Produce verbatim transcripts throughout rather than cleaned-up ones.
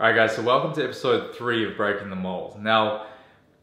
Alright guys, so welcome to episode three of Breaking the Mold. Now,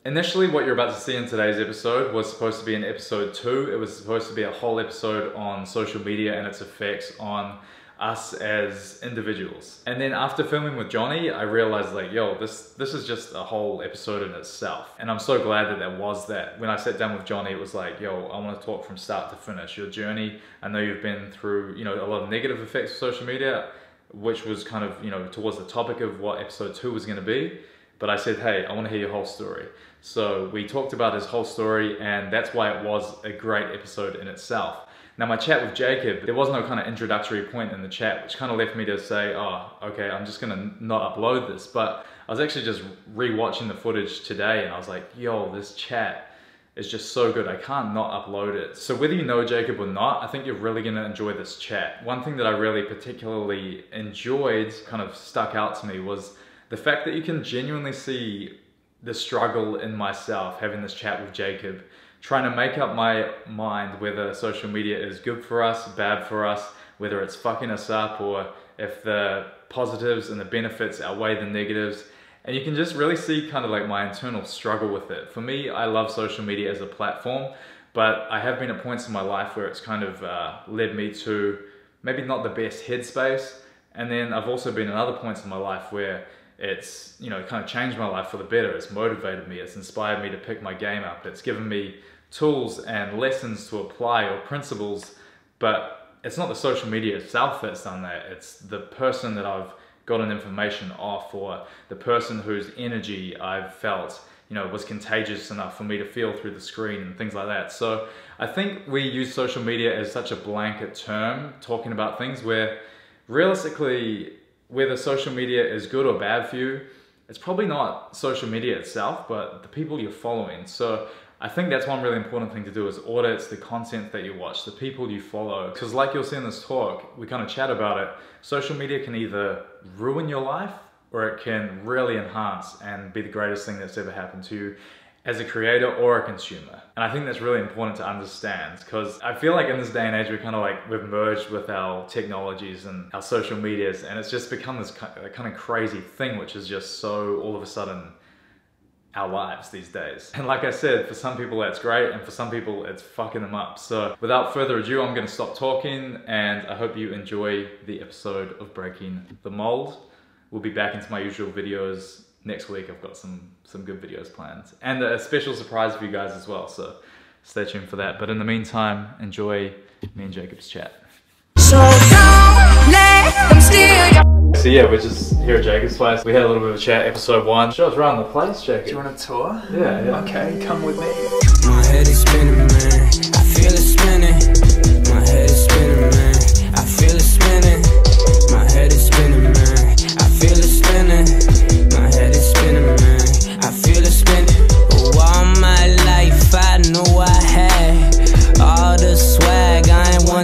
initially what you're about to see in today's episode was supposed to be in episode two. It was supposed to be a whole episode on social media and its effects on us as individuals. And then after filming with Johnny, I realized like, yo, this, this is just a whole episode in itself. And I'm so glad that there was that. When I sat down with Johnny, it was like, yo, I want to talk from start to finish. Your journey, I know you've been through, you know, a lot of negative effects of social media, which was kind of, you know, towards the topic of what episode two was going to be. But I said, hey, I want to hear your whole story. So we talked about his whole story, and that's why it was a great episode in itself. Now, my chat with Jacob, there was no kind of introductory point in the chat, which kind of left me to say, oh, okay, I'm just gonna not upload this. But I was actually just re-watching the footage today, and I was like, yo, this chat is just so good. I can't not upload it. So whether you know Jacob or not, I think you're really gonna enjoy this chat. One thing that I really particularly enjoyed, kind of stuck out to me, was the fact that you can genuinely see the struggle in myself having this chat with Jacob, trying to make up my mind whether social media is good for us, bad for us, whether it's fucking us up, or if the positives and the benefits outweigh the negatives. And you can just really see kind of like my internal struggle with it. For me, I love social media as a platform, but I have been at points in my life where it's kind of uh, led me to maybe not the best headspace. And then I've also been at other points in my life where it's, you know, kind of changed my life for the better. It's motivated me, it's inspired me to pick my game up. It's given me tools and lessons to apply, or principles, but it's not the social media itself that's done that. It's the person that I've gotten information off, or the person whose energy I've felt, you know, was contagious enough for me to feel through the screen and things like that. So I think we use social media as such a blanket term, talking about things where realistically, whether social media is good or bad for you, it's probably not social media itself, but the people you're following. So I think that's one really important thing to do, is audit the content that you watch, the people you follow. Because like you'll see in this talk, we kind of chat about it, social media can either ruin your life, or it can really enhance and be the greatest thing that's ever happened to you as a creator or a consumer. And I think that's really important to understand, because I feel like in this day and age, we're kind of like, we've merged with our technologies and our social medias, and it's just become this kind of crazy thing, which is just so all of a sudden our lives these days. And like I said, for some people that's great, and for some people it's fucking them up. So without further ado, I'm gonna stop talking, and I hope you enjoy the episode of Breaking the Mold. We'll be back into my usual videos next week. I've got some some good videos planned, and a special surprise for you guys as well, so stay tuned for that. But in the meantime, enjoy me and Jacob's chat. So, so yeah, we're just here at Jacob's place. We had a little bit of a chat, episode one. Show us around the place, Jacob. Do you want a tour? Yeah, yeah. Okay, come with me. My head is spinning, man. I feel it spinning. My head is spinning, man. I feel it spinning. My head is spinning, man. I feel it spinning.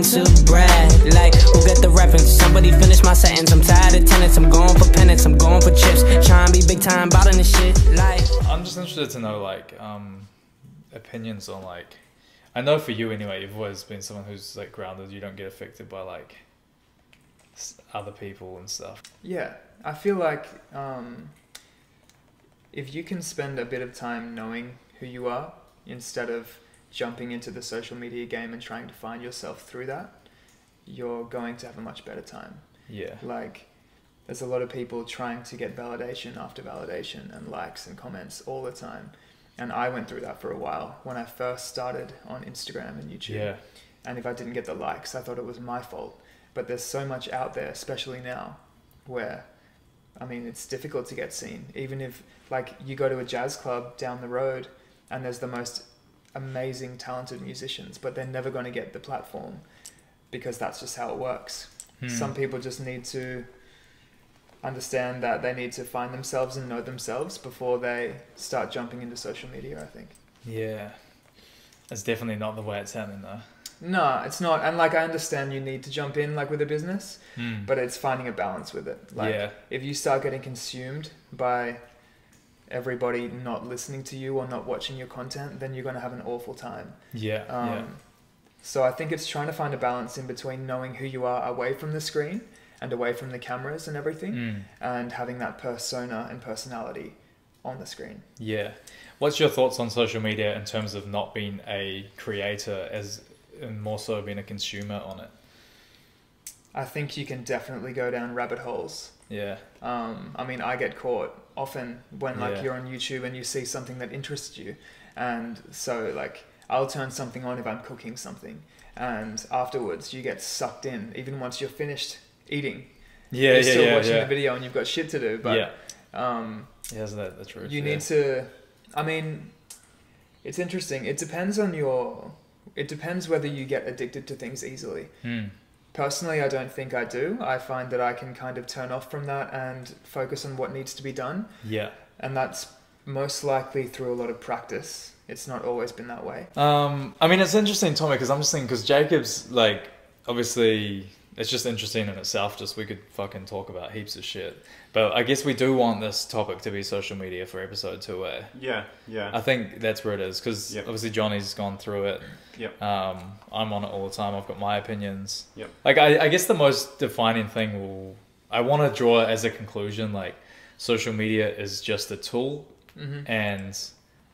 To brag, like who got the reference? Somebody finish my sentence. I'm tired of tenants. I'm going for penance. I'm going for chips. Trying to be big time, bottom this shit. Like, I'm just interested to know, like, um, opinions on, like, I know for you anyway, you've always been someone who's like grounded. You don't get affected by like other people and stuff. Yeah, I feel like um, if you can spend a bit of time knowing who you are instead of jumping into the social media game and trying to find yourself through that, you're going to have a much better time. Yeah. Like, there's a lot of people trying to get validation after validation and likes and comments all the time. And I went through that for a while when I first started on Instagram and YouTube. Yeah. And if I didn't get the likes, I thought it was my fault. But there's so much out there, especially now, where, I mean, it's difficult to get seen. Even if, like, you go to a jazz club down the road and there's the most amazing talented musicians, but they're never going to get the platform, because that's just how it works. Hmm. Some people just need to understand that they need to find themselves and know themselves before they start jumping into social media, I think. Yeah, it's definitely not the way it's happening though. No, it's not. And like, I understand you need to jump in like with a business, hmm. but it's finding a balance with it. Like, yeah. If you start getting consumed by everybody not listening to you or not watching your content, then you're going to have an awful time. Yeah, um, yeah. So I think it's trying to find a balance in between knowing who you are away from the screen and away from the cameras and everything, mm. and having that persona and personality on the screen. Yeah. What's your thoughts on social media in terms of not being a creator as and more so being a consumer on it? I think you can definitely go down rabbit holes. Yeah. Um, I mean, I get caught often when like yeah. you're on YouTube and you see something that interests you. And so like, I'll turn something on if I'm cooking something, and afterwards you get sucked in. Even once you're finished eating, yeah, you're yeah, still yeah, watching yeah. the video and you've got shit to do. But yeah. um, yeah, isn't that the truth? You yeah. need to, I mean, it's interesting. It depends on your, it depends whether you get addicted to things easily. Hmm. Personally, I don't think I do. I find that I can kind of turn off from that and focus on what needs to be done. Yeah. And that's most likely through a lot of practice. It's not always been that way. Um, I mean, it's interesting, Tommy, because I'm just thinking, because Jacob's like, obviously, it's just interesting in itself. Just we could fucking talk about heaps of shit. But I guess we do want this topic to be social media for episode two, eh? Yeah, yeah. I think that's where it is, because yep. obviously Johnny's gone through it. Yep. Um, I'm on it all the time. I've got my opinions. Yep. Like, I, I guess the most defining thing will, I want to draw as a conclusion, like, social media is just a tool, mm-hmm. and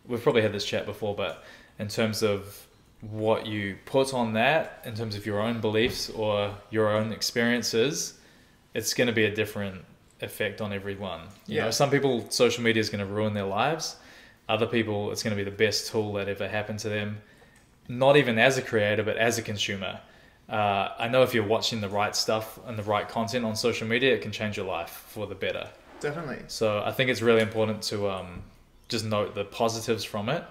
we've probably had this chat before, but in terms of what you put on that, in terms of your own beliefs or your own experiences, it's going to be a different effect on everyone. You yeah. know, some people, social media is going to ruin their lives. Other people, it's going to be the best tool that ever happened to them. Not even as a creator, but as a consumer. Uh, I know if you're watching the right stuff and the right content on social media, it can change your life for the better. Definitely. So I think it's really important to... Um, just note the positives from it,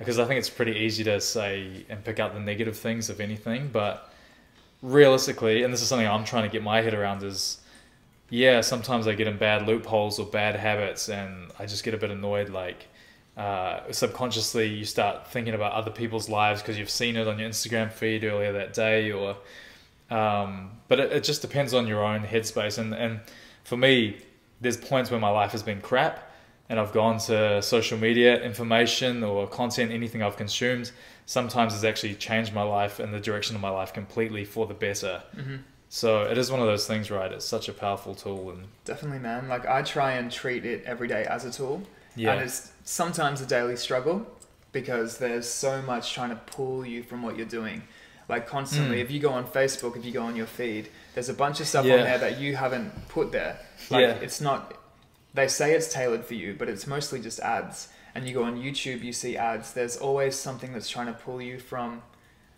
because I think it's pretty easy to say and pick out the negative things of anything. But realistically, and this is something I'm trying to get my head around, is yeah, sometimes I get in bad loopholes or bad habits, and I just get a bit annoyed. Like uh, subconsciously, you start thinking about other people's lives because you've seen it on your Instagram feed earlier that day, or um, but it, it just depends on your own headspace. And and for me, there's points where my life has been crap, and I've gone to social media information or content, anything I've consumed, sometimes has actually changed my life and the direction of my life completely for the better. Mm-hmm. So it is one of those things, right? It's such a powerful tool. And definitely, man. Like, I try and treat it every day as a tool. Yeah. And it's sometimes a daily struggle because there's so much trying to pull you from what you're doing. Like constantly, mm. if you go on Facebook, if you go on your feed, there's a bunch of stuff yeah. on there that you haven't put there. Like yeah. it's not... They say it's tailored for you, but it's mostly just ads. And you go on YouTube, you see ads. There's always something that's trying to pull you from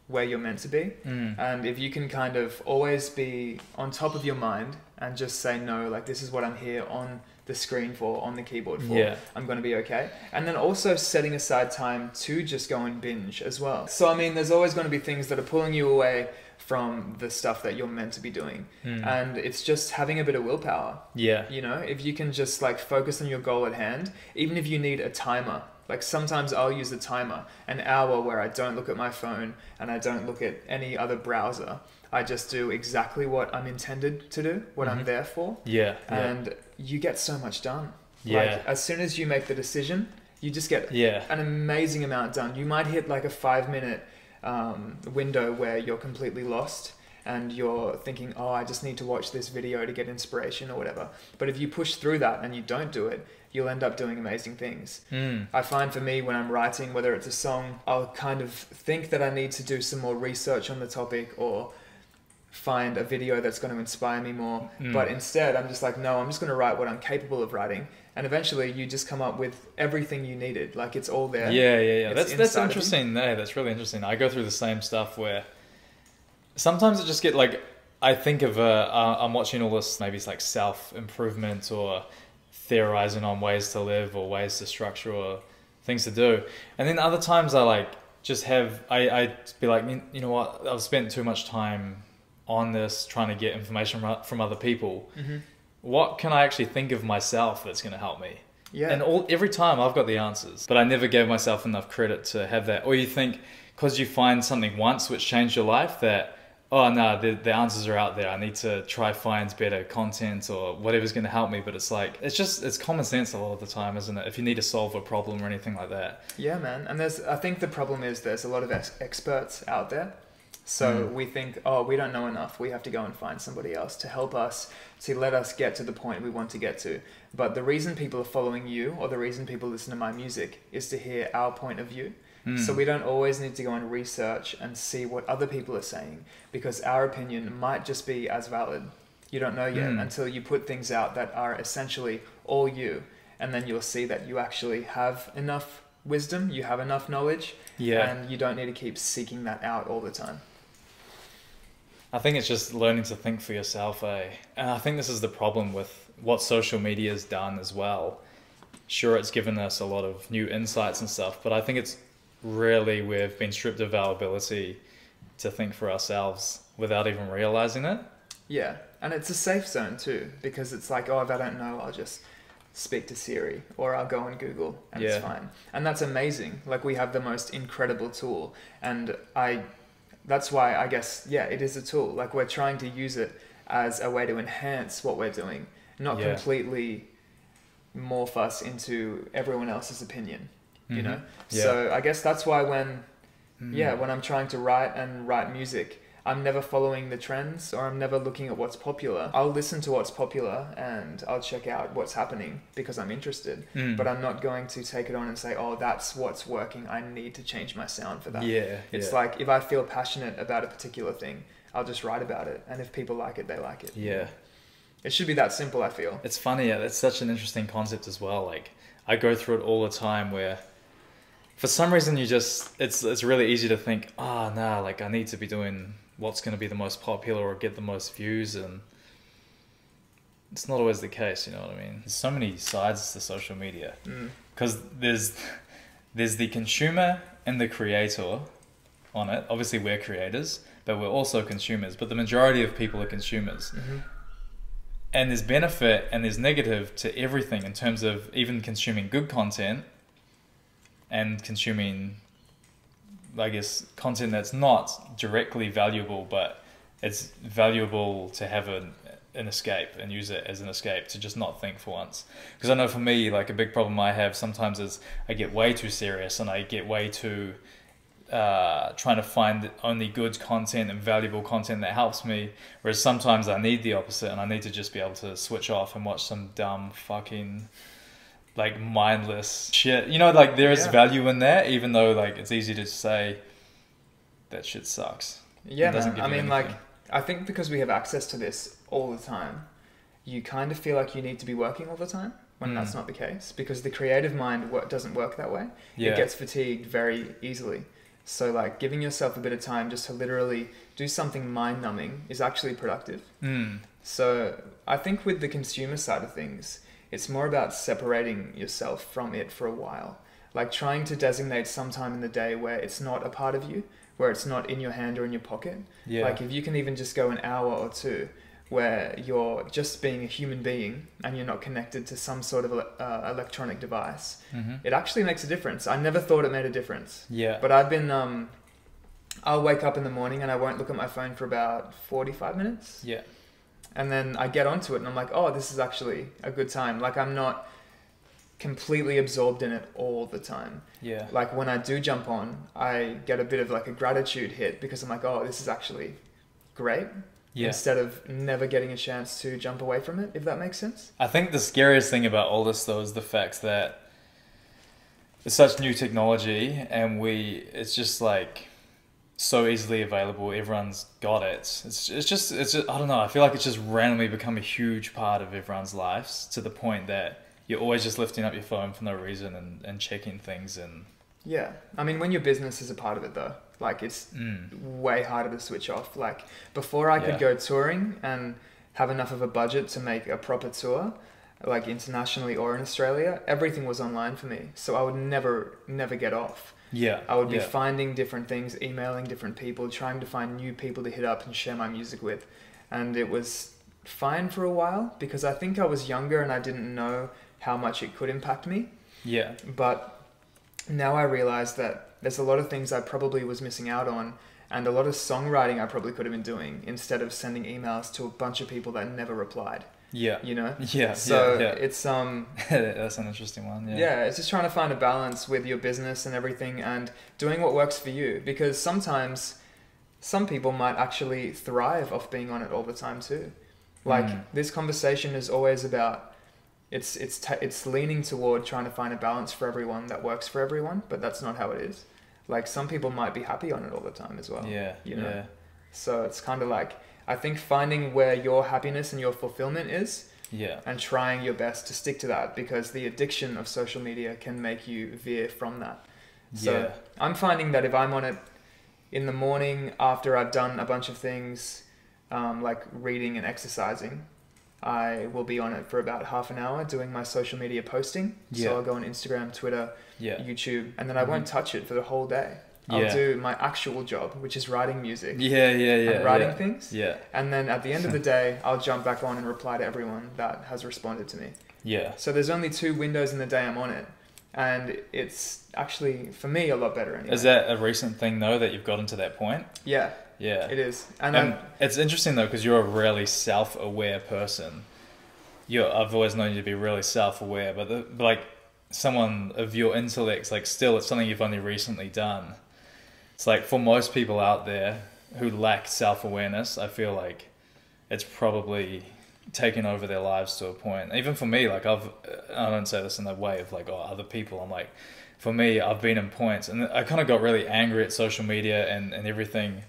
where you're meant to be. Mm. And if you can kind of always be on top of your mind and just say, no, like this is what I'm here on the screen for, on the keyboard for, yeah. I'm going to be okay. And then also setting aside time to just go and binge as well. So, I mean, there's always going to be things that are pulling you away from the stuff that you're meant to be doing. Mm. And it's just having a bit of willpower. Yeah. You know, if you can just like focus on your goal at hand, even if you need a timer, like sometimes I'll use a timer, an hour where I don't look at my phone and I don't look at any other browser. I just do exactly what I'm intended to do, what mm-hmm. I'm there for. Yeah. And yeah. you get so much done. Yeah. Like, as soon as you make the decision, you just get yeah. an amazing amount done. You might hit like a five minute Um, window where you're completely lost and you're thinking, oh, I just need to watch this video to get inspiration or whatever. But if you push through that and you don't do it, you'll end up doing amazing things. Mm. I find for me when I'm writing, whether it's a song, I'll kind of think that I need to do some more research on the topic or find a video that's going to inspire me more. Mm. But instead, I'm just like, no, I'm just going to write what I'm capable of writing. And eventually you just come up with everything you needed. Like it's all there. Yeah, yeah, yeah. That's, that's interesting. No, that's really interesting. I go through the same stuff where sometimes I just get like, I think of, uh, uh, I'm watching all this, maybe it's like self-improvement or theorizing on ways to live or ways to structure or things to do. And then other times I like just have, I, I'd be like, you know what? I've spent too much time on this trying to get information from other people. Mm-hmm. What can I actually think of myself that's going to help me? Yeah. And all, every time I've got the answers, but I never gave myself enough credit to have that. Or you think, because you find something once which changed your life that, oh no, the, the answers are out there. I need to try find better content or whatever's going to help me. But it's like, it's just, it's common sense a lot of the time, isn't it? If you need to solve a problem or anything like that. Yeah, man. And there's, I think the problem is there's a lot of ex experts out there. So mm. we think, oh, we don't know enough. We have to go and find somebody else to help us, to let us get to the point we want to get to. But the reason people are following you, or the reason people listen to my music, is to hear our point of view. Mm. So we don't always need to go and research and see what other people are saying, because our opinion might just be as valid. You don't know yet mm. until you put things out that are essentially all you. And then you'll see that you actually have enough wisdom, you have enough knowledge, yeah. and you don't need to keep seeking that out all the time. I think it's just learning to think for yourself, eh? And I think this is the problem with what social media has done as well. Sure, it's given us a lot of new insights and stuff, but I think it's really we've been stripped of our ability to think for ourselves without even realizing it. Yeah, and it's a safe zone too, because it's like, oh, if I don't know, I'll just speak to Siri, or I'll go on Google, and yeah. it's fine. And that's amazing. Like, we have the most incredible tool, and I, that's why I guess, yeah, it is a tool. Like, we're trying to use it as a way to enhance what we're doing, not yeah. completely morph us into everyone else's opinion, mm-hmm. you know? Yeah. So I guess that's why when, mm. yeah, when I'm trying to write and write music, I'm never following the trends, or I'm never looking at what's popular. I'll listen to what's popular and I'll check out what's happening because I'm interested, mm. but I'm not going to take it on and say, oh, that's what's working, I need to change my sound for that. Yeah, it's yeah. like, if I feel passionate about a particular thing, I'll just write about it. And if people like it, they like it. Yeah. It should be that simple, I feel. It's funny. Yeah, that's such an interesting concept as well. Like, I go through it all the time where, for some reason, you just, it's, it's really easy to think, oh, nah, like, I need to be doing what's going to be the most popular or get the most views, and it's not always the case, you know what I mean? There's so many sides to social media, because mm. there's there's the consumer and the creator on it. Obviously we're creators, but we're also consumers, but the majority of people are consumers. Mm-hmm. And there's benefit and there's negative to everything, in terms of even consuming good content and consuming, I guess, content that's not directly valuable, but it's valuable to have an, an escape and use it as an escape to just not think for once. Because I know for me, like, a big problem I have sometimes is I get way too serious, and I get way too uh, trying to find only good content and valuable content that helps me, whereas sometimes I need the opposite, and I need to just be able to switch off and watch some dumb fucking, like, mindless shit, you know, like, there is yeah. value in that, even though, like, it's easy to say that shit sucks. Yeah, no. I mean, anything. Like, I think because we have access to this all the time, you kind of feel like you need to be working all the time, when mm. that's not the case, because the creative mind doesn't work that way. Yeah. It gets fatigued very easily. So, like, giving yourself a bit of time just to literally do something mind-numbing is actually productive. Mm. So I think with the consumer side of things, it's more about separating yourself from it for a while. Like, trying to designate some time in the day where it's not a part of you, where it's not in your hand or in your pocket. Yeah. Like, if you can even just go an hour or two where you're just being a human being and you're not connected to some sort of uh, electronic device, mm-hmm. it actually makes a difference. I never thought it made a difference. Yeah. But I've been, um, I'll wake up in the morning and I won't look at my phone for about forty-five minutes. Yeah. And then I get onto it and I'm like, oh, this is actually a good time. Like, I'm not completely absorbed in it all the time. Yeah. Like, when I do jump on, I get a bit of, like, a gratitude hit, because I'm like, oh, this is actually great. Yeah. Instead of never getting a chance to jump away from it, if that makes sense. I think the scariest thing about all this, though, is the fact that it's such new technology, and we, it's just like, so easily available, everyone's got it. It's, it's just, it's just, I don't know, I feel like it's just randomly become a huge part of everyone's lives, to the point that you're always just lifting up your phone for no reason and, and checking things. And yeah, I mean, when your business is a part of it, though, like, it's mm. way harder to switch off. Like, before I could yeah. go touring and have enough of a budget to make a proper tour, like, internationally or in Australia, everything was online for me. So I would never, never get off. Yeah, I would be yeah. finding different things, emailing different people, trying to find new people to hit up and share my music with. And it was fine for a while, because I think I was younger and I didn't know how much it could impact me. Yeah. But now I realize that there's a lot of things I probably was missing out on, and a lot of songwriting I probably could have been doing, instead of sending emails to a bunch of people that never replied. Yeah. You know? Yeah. So yeah, yeah. it's, um, that's an interesting one. Yeah. Yeah. It's just trying to find a balance with your business and everything, and doing what works for you. Because sometimes some people might actually thrive off being on it all the time too. Like mm. this conversation is always about, it's, it's, t it's leaning toward trying to find a balance for everyone that works for everyone, but that's not how it is. Like some people might be happy on it all the time as well. Yeah. You know? Yeah. So it's kind of like, I think finding where your happiness and your fulfillment is, yeah, and trying your best to stick to that, because the addiction of social media can make you veer from that. So yeah. I'm finding that if I'm on it in the morning after I've done a bunch of things, um, like reading and exercising, I will be on it for about half an hour doing my social media posting. Yeah. So I'll go on Instagram, Twitter, yeah. YouTube, and then I mm-hmm. won't touch it for the whole day. I'll yeah. do my actual job, which is writing music. Yeah, yeah, yeah. And writing yeah. things. Yeah. And then at the end of the day, I'll jump back on and reply to everyone that has responded to me. Yeah. So there's only two windows in the day I'm on it. And it's actually, for me, a lot better anyway. Is that a recent thing, though, that you've gotten to that point? Yeah. Yeah. It is. And, and it's interesting, though, because you're a really self-aware person. You're, I've always known you to be really self-aware. But, the, like, someone of your intellect, like, still, it's something you've only recently done. It's like for most people out there who lack self-awareness, I feel like it's probably taken over their lives to a point. Even for me, like I've, I don't say this in the way of like, oh, other people. I'm like, for me, I've been in points and I kind of got really angry at social media and, and everything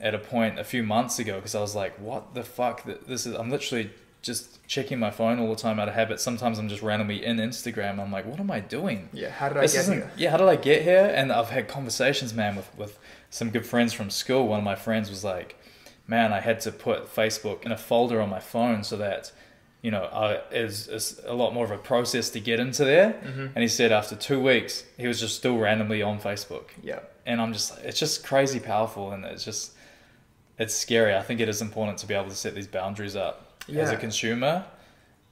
at a point a few months ago. Cause I was like, what the fuck? This is, I'm literally just checking my phone all the time out of habit. Sometimes I'm just randomly in Instagram. I'm like, what am I doing? Yeah, how did I get here? Yeah, how did I get here? And I've had conversations, man, with, with some good friends from school. One of my friends was like, man, I had to put Facebook in a folder on my phone so that, you know, I, it's, it's a lot more of a process to get into there. Mm-hmm. And he said after two weeks, he was just still randomly on Facebook. Yeah. And I'm just, it's just crazy powerful. And it's just, it's scary. I think it is important to be able to set these boundaries up. Yeah. As a consumer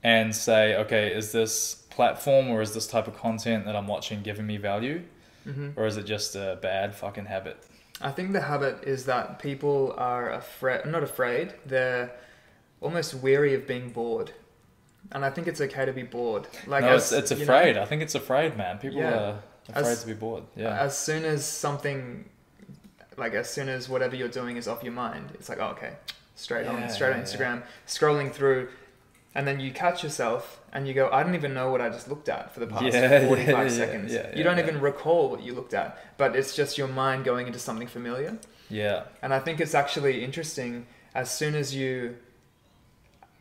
and say, okay, is this platform or is this type of content that I'm watching giving me value? Mm-hmm. Or is it just a bad fucking habit? I think the habit is that people are afraid, not afraid, they're almost weary of being bored. And I think it's okay to be bored. Like no, as, it's, it's afraid. Know, I think it's afraid, man. People yeah. are afraid as, to be bored. Yeah. As soon as something, like as soon as whatever you're doing is off your mind, it's like, oh, okay. Straight yeah, on, straight on Instagram, yeah. scrolling through, and then you catch yourself and you go, I don't even know what I just looked at for the past yeah, forty-five yeah, seconds. Yeah, yeah, you don't yeah. even recall what you looked at, but it's just your mind going into something familiar. Yeah. And I think it's actually interesting as soon as you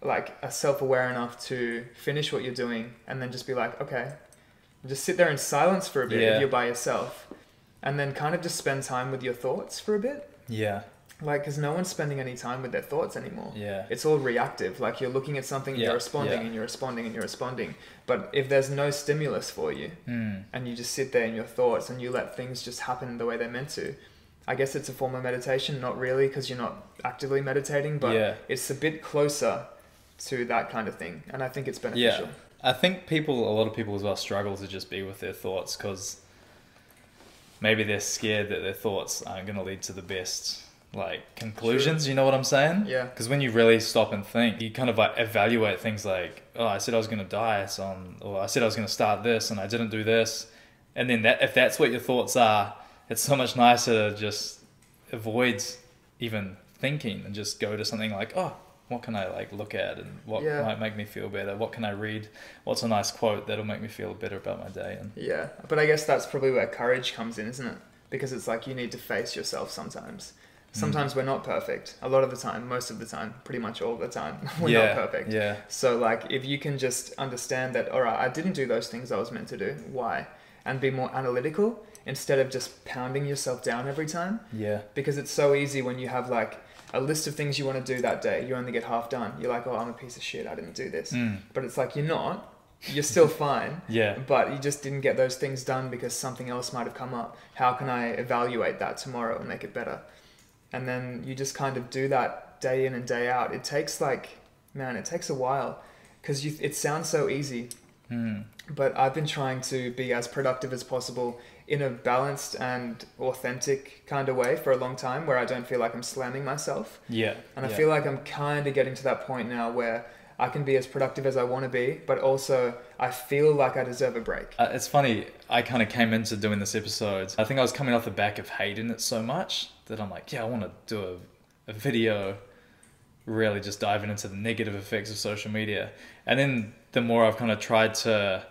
like are self-aware enough to finish what you're doing and then just be like, okay, just sit there in silence for a bit yeah. if you're by yourself and then kind of just spend time with your thoughts for a bit. Yeah. Like, because no one's spending any time with their thoughts anymore. Yeah. It's all reactive. Like, you're looking at something, yeah. you're responding, yeah. and you're responding, and you're responding. But if there's no stimulus for you, mm. and you just sit there in your thoughts, and you let things just happen the way they're meant to, I guess it's a form of meditation. Not really, because you're not actively meditating, but yeah. it's a bit closer to that kind of thing. And I think it's beneficial. Yeah. I think people, a lot of people as well, struggle to just be with their thoughts, because maybe they're scared that their thoughts aren't going to lead to the best like conclusions, sure. you know what I'm saying? Yeah. Because when you really stop and think, you kind of like evaluate things like, oh, I said I was going to die, so I'm, or I said I was going to start this, and I didn't do this. And then that, if that's what your thoughts are, it's so much nicer to just avoid even thinking and just go to something like, oh, what can I like look at and what yeah. might make me feel better? What can I read? What's a nice quote that'll make me feel better about my day? And yeah, but I guess that's probably where courage comes in, isn't it? Because it's like you need to face yourself sometimes. Sometimes we're not perfect. A lot of the time, most of the time, pretty much all the time, we're yeah, not perfect. Yeah. So like, if you can just understand that, all right, I didn't do those things I was meant to do. Why? And be more analytical instead of just pounding yourself down every time. Yeah. Because it's so easy when you have like a list of things you want to do that day. You only get half done. You're like, oh, I'm a piece of shit. I didn't do this. Mm. But it's like, you're not. You're still fine, yeah. but you just didn't get those things done because something else might have come up. How can I evaluate that tomorrow and make it better? And then you just kind of do that day in and day out. It takes like, man, it takes a while because you, it sounds so easy, mm. but I've been trying to be as productive as possible in a balanced and authentic kind of way for a long time where I don't feel like I'm slamming myself. Yeah. And I yeah. feel like I'm kind of getting to that point now where I can be as productive as I want to be, but also I feel like I deserve a break. Uh, it's funny, I kind of came into doing this episode, I think I was coming off the back of hating it so much that I'm like, yeah, I want to do a, a video really just diving into the negative effects of social media. And then the more I've kind of tried to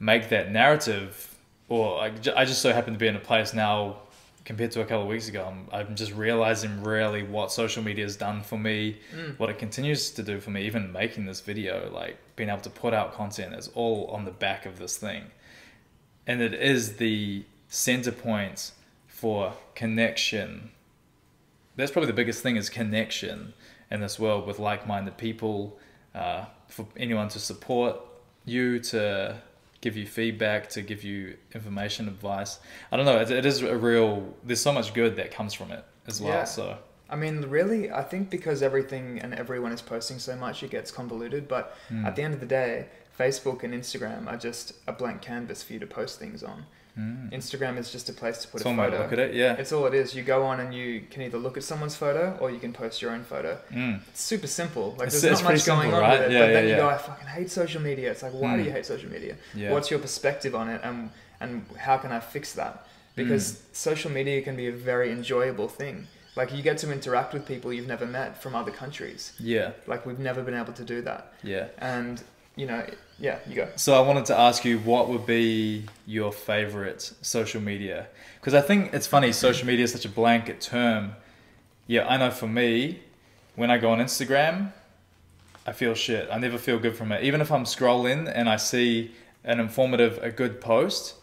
make that narrative, or I, I just so happen to be in a place now compared to a couple of weeks ago, I'm, I'm just realizing really what social media has done for me, mm. what it continues to do for me, even making this video, like being able to put out content is all on the back of this thing. And it is the center point for connection. That's probably the biggest thing, is connection in this world with like-minded people, uh, for anyone to support you, to give you feedback, to give you information, advice. I don't know, it, it is a real, there's so much good that comes from it as well. Yeah. So I mean, really, I think because everything and everyone is posting so much, it gets convoluted. But mm. at the end of the day, Facebook and Instagram are just a blank canvas for you to post things on. Mm. Instagram is just a place to put it's a photo. Look at it, yeah. It's all it is. You go on and you can either look at someone's photo or you can post your own photo. Mm. It's super simple. Like it's, there's it's not much going simple, on right? with it. Yeah, but yeah, then yeah. you go, I fucking hate social media. It's like, why mm. do you hate social media? Yeah. What's your perspective on it, and and how can I fix that? Because mm. social media can be a very enjoyable thing. Like, you get to interact with people you've never met from other countries. Yeah. Like, we've never been able to do that. Yeah. And you know, yeah, you go. So I wanted to ask you, what would be your favorite social media? Because I think it's funny, social media is such a blanket term. Yeah, I know for me, when I go on Instagram, I feel shit. I never feel good from it. Even if I'm scrolling and I see an informative, a good post,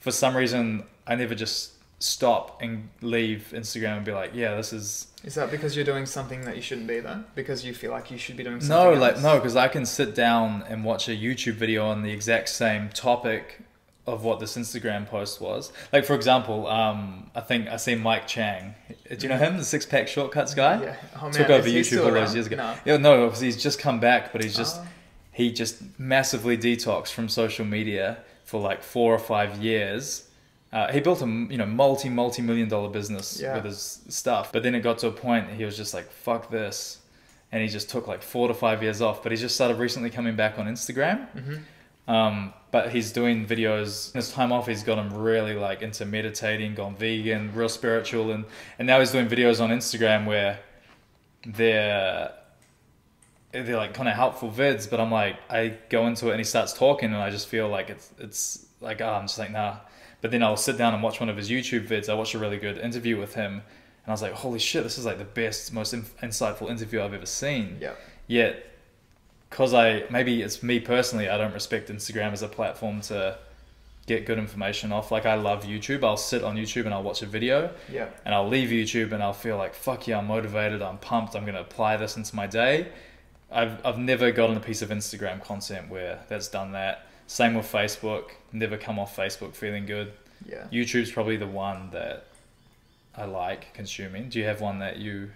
for some reason, I never just stop and leave Instagram and be like, yeah, this is... Is that because you're doing something that you shouldn't be though? Because you feel like you should be doing something No, like else? No, because I can sit down and watch a YouTube video on the exact same topic of what this Instagram post was. Like, for example, um, I think I see Mike Chang. Do you know him? The Six Pack Shortcuts guy? Yeah. Oh, man. Took over YouTube all those years ago. No, yeah, no, because he's just come back, but he's just... Oh. He just massively detoxed from social media for like four or five years. Uh, he built a you know multi multi million dollar business yeah. with his stuff, but then it got to a point he was just like, fuck this, and he just took like four to five years off. But he's just started recently coming back on Instagram. Mm-hmm. Um, but he's doing videos. His time off, he's got him really like into meditating, gone vegan, real spiritual, and and now he's doing videos on Instagram where they're they're like kind of helpful vids. But I'm like, I go into it and he starts talking, and I just feel like it's it's like, oh, I'm just like, nah. But then I'll sit down and watch one of his YouTube vids. I watched a really good interview with him. And I was like, holy shit, this is like the best, most in insightful interview I've ever seen. Yeah. Yet, because I, maybe it's me personally, I don't respect Instagram as a platform to get good information off. Like, I love YouTube. I'll sit on YouTube and I'll watch a video. Yeah. And I'll leave YouTube and I'll feel like, fuck yeah, I'm motivated, I'm pumped, I'm going to apply this into my day. I've, I've never gotten a piece of Instagram content where that's done that. Same with Facebook. Never come off Facebook feeling good. Yeah. YouTube's probably the one that I like consuming. Do you have one that you...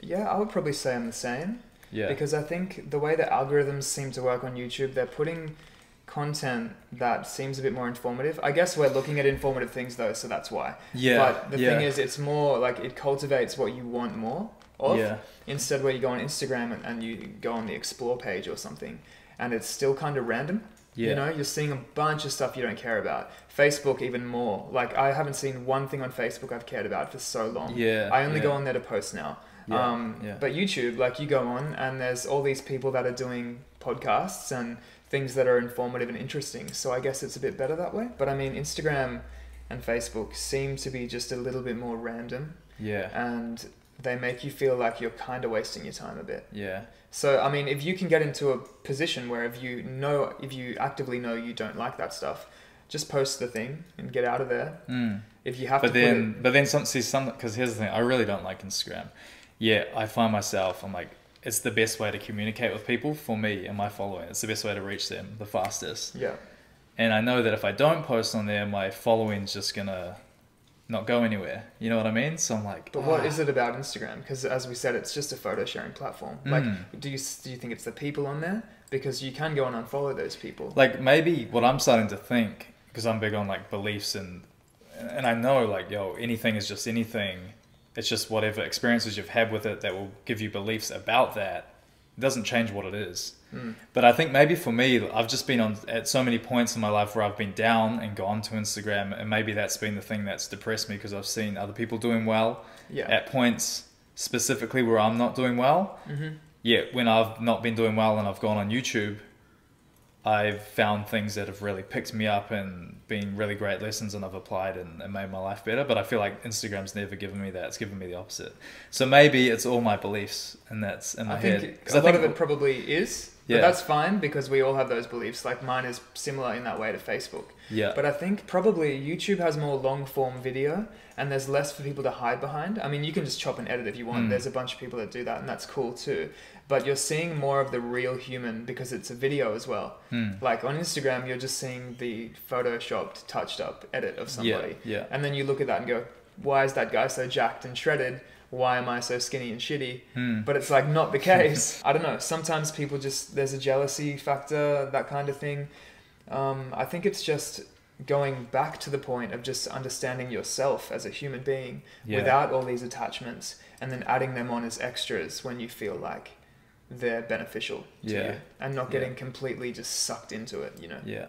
Yeah, I would probably say I'm the same. Yeah. Because I think the way that algorithms seem to work on YouTube, they're putting content that seems a bit more informative. I guess we're looking at informative things though, so that's why. Yeah. But the yeah. thing is, it's more like it cultivates what you want more of. Yeah. Instead where you go on Instagram and, and you go on the explore page or something, and it's still kind of random. Yeah. You know, you're seeing a bunch of stuff you don't care about. Facebook even more. Like, I haven't seen one thing on Facebook I've cared about for so long. Yeah. I only yeah. go on there to post now. Yeah, um, yeah. But YouTube, like, you go on and there's all these people that are doing podcasts and things that are informative and interesting. So I guess it's a bit better that way. But I mean, Instagram and Facebook seem to be just a little bit more random. Yeah. And they make you feel like you're kind of wasting your time a bit. Yeah. So, I mean, if you can get into a position where if you know, if you actively know you don't like that stuff, just post the thing and get out of there. Mm. If you have but to then, put it... But then some, see some, because here's the thing, I really don't like Instagram. Yeah, I find myself, I'm like, it's the best way to communicate with people for me and my following. It's the best way to reach them the fastest. Yeah. And I know that if I don't post on there, my following's just going to not go anywhere. You know what I mean? So I'm like, but what ah. is it about Instagram? Because as we said, it's just a photo sharing platform. Mm. Like, do you, do you think it's the people on there? Because you can go and unfollow those people. Like, maybe what I'm starting to think, because I'm big on like beliefs and, and I know like, yo, anything is just anything. It's just whatever experiences you've had with it that will give you beliefs about that. It doesn't change what it is. Mm. But I think maybe for me, I've just been on at so many points in my life where I've been down and gone to Instagram, and maybe that's been the thing that's depressed me, because I've seen other people doing well yeah. at points specifically where I'm not doing well. Mm-hmm. Yet when I've not been doing well and I've gone on YouTube, I've found things that have really picked me up and been really great lessons, and I've applied and, and made my life better. But I feel like Instagram's never given me that. It's given me the opposite. So maybe it's all my beliefs, and that's in my I head. Think a I lot think of it probably is. Yeah. But that's fine, because we all have those beliefs. Like mine is similar in that way to Facebook. Yeah. But I think probably YouTube has more long form video, and there's less for people to hide behind. I mean, you can just chop and edit if you want. Mm. There's a bunch of people that do that, and that's cool too. But you're seeing more of the real human because it's a video as well. Mm. Like on Instagram, you're just seeing the photoshopped, touched up edit of somebody. Yeah, yeah. And then you look at that and go, why is that guy so jacked and shredded? Why am I so skinny and shitty? Mm. But it's like not the case. I don't know. Sometimes people just, there's a jealousy factor, that kind of thing. Um, I think it's just going back to the point of just understanding yourself as a human being yeah. without all these attachments, and then adding them on as extras when you feel like they're beneficial to yeah. you, and not getting yeah. completely just sucked into it, you know? Yeah.